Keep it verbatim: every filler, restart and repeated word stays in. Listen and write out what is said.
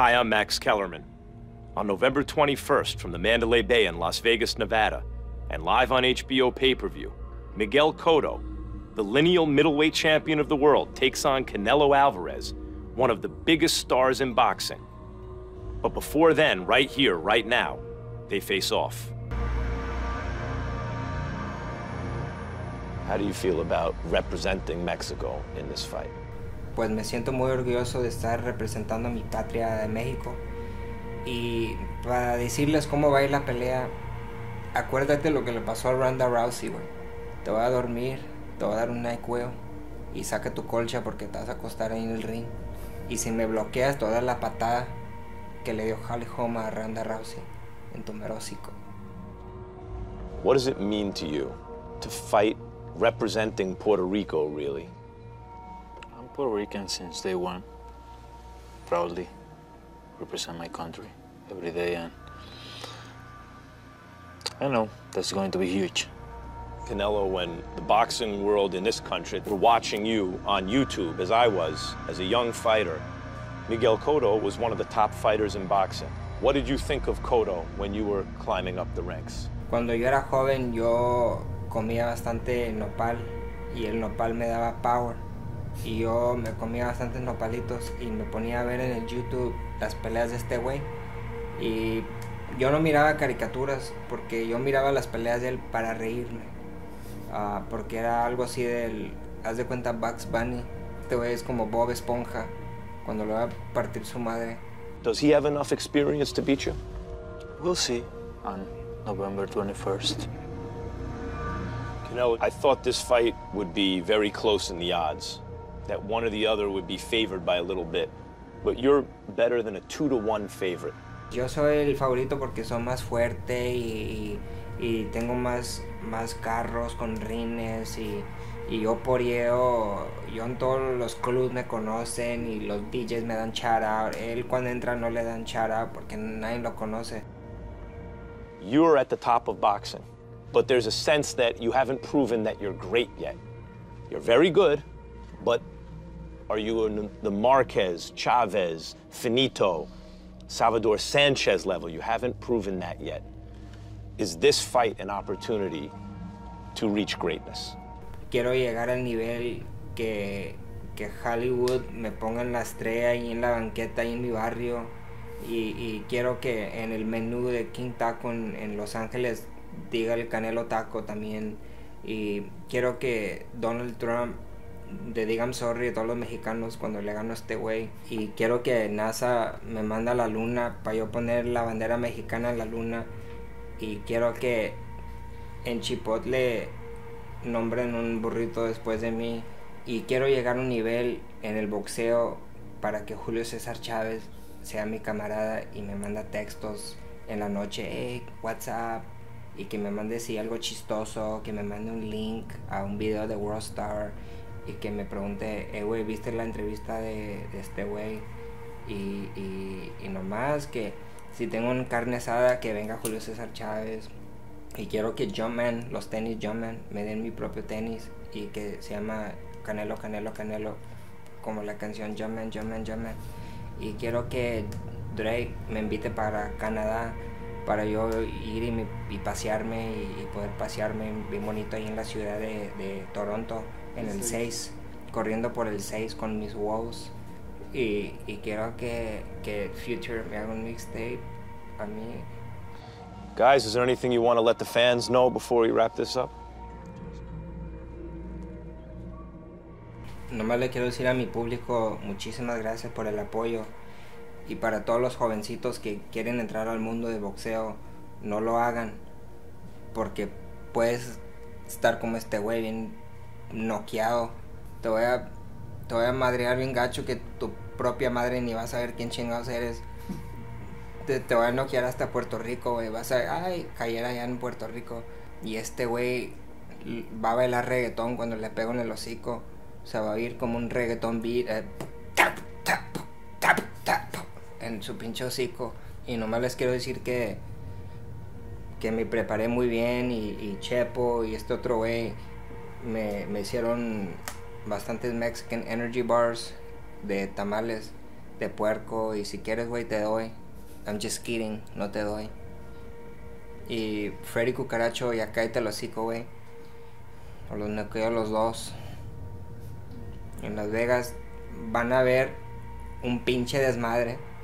Hi, I'm Max Kellerman. On November twenty-first, from the Mandalay Bay in Las Vegas, Nevada, and live on H B O pay-per-view, Miguel Cotto, the lineal middleweight champion of the world, takes on Canelo Alvarez, one of the biggest stars in boxing. But before then, right here, right now, they face off. How do you feel about representing Mexico in this fight? Pues me siento muy orgulloso de estar representando a mi patria de México. Y para decirles cómo va a ir la pelea, acuérdate lo que le pasó a Ronda Rousey, güey. Te voy a dormir, te voy a dar un NyQuil y saca tu colcha porque te vas a acostar ahí en el ring. Y si me bloqueas, te voy a dar la patada que le dio Holly Holm a Ronda Rousey en tu mero hocico. What does it mean to you to fight representing Puerto Rico, really? I'm Puerto Rican since day one. Proudly represent my country every day, and I know that's going to be huge. Canelo, when the boxing world in this country were watching you on YouTube, as I was, as a young fighter, Miguel Cotto was one of the top fighters in boxing. What did you think of Cotto when you were climbing up the ranks? Cuando yo era joven, yo comía bastante nopal, y el nopal me daba power. Y yo me comía bastantes nopalitos y me ponía a ver en el YouTube las peleas de este güey. Y yo no miraba caricaturas porque yo miraba las peleas de él para reírme. Uh, porque era algo así del, haz de cuenta, Bugs Bunny. Este güey es como Bob Esponja cuando le va a partir su madre. Does he have enough experience to beat you? We'll see on November twenty-first. Canelo, I thought this fight would be very close in the odds, that one or the other would be favored by a little bit, but you're better than a two to one favorite. Yo soy el favorito porque soy más fuerte y, y tengo más, más carros con rines y, y yo poreo, yo en todos los clubs me conocen y los D Js me dan chara. Él cuando entra no le dan chara porque nadie lo conoce. You're at the top of boxing, but there's a sense that you haven't proven that you're great yet. You're very good, but are you the Marquez, Chavez, Finito, Salvador Sanchez level? You haven't proven that yet. Is this fight an opportunity to reach greatness? Quiero llegar al nivel que, que Hollywood me ponga en la estrella y en la banqueta y en mi barrio. Y, y quiero que en el menú de King Taco en, en Los Ángeles diga el Canelo Taco también. Y quiero que Donald Trump le diga I'm sorry a todos los mexicanos cuando le gano a este güey. Y quiero que NASA me manda a la luna para yo poner la bandera mexicana en la luna. Y quiero que en Chipotle nombren un burrito después de mí. Y quiero llegar a un nivel en el boxeo para que Julio César Chávez sea mi camarada y me manda textos en la noche, hey, WhatsApp, y que me mande si sí, algo chistoso, que me mande un link a un video de World Star y que me pregunte, hey güey, ¿viste la entrevista de, de este güey? Y, y, y nomás que si tengo una carne asada, que venga Julio César Chávez. Y quiero que Jumpman, los tenis Jumpman, me den mi propio tenis y que se llama Canelo, Canelo, Canelo, como la canción Jumpman, Jumpman, Jumpman. Y quiero que Drake me invite para Canadá para yo ir y, me, y pasearme y, y poder pasearme bien bonito ahí en la ciudad de, de Toronto, en el seis, corriendo por el seis con mis wows. Y, y quiero que, que Future me haga un mixtape a mí. Guys, is there anything you want to let the fans know before we wrap this up? Nomás le quiero decir a mi público muchísimas gracias por el apoyo. Y para todos los jovencitos que quieren entrar al mundo de boxeo, no lo hagan. Porque puedes estar como este güey bien noqueado. Te voy a... Te voy a madrear bien gacho que tu propia madre ni vas a ver quién chingados eres. Te, te voy a noquear hasta Puerto Rico, güey. Vas a ay, caer allá en Puerto Rico. Y este güey va a bailar reggaetón cuando le pego en el hocico. O sea, va a ir como un reggaetón beat. Eh, tap, tap, tap, tap, en su pinche hocico. Y nomás les quiero decir que, que me preparé muy bien. Y, y Chepo y este otro güey me, me hicieron bastantes Mexican Energy Bars de tamales de puerco y si quieres, güey, te doy. I'm just kidding, no te doy. Y Freddy Cucaracho, ya cállate el hocico, güey. O los noqueo los dos. En Las Vegas van a ver un pinche desmadre.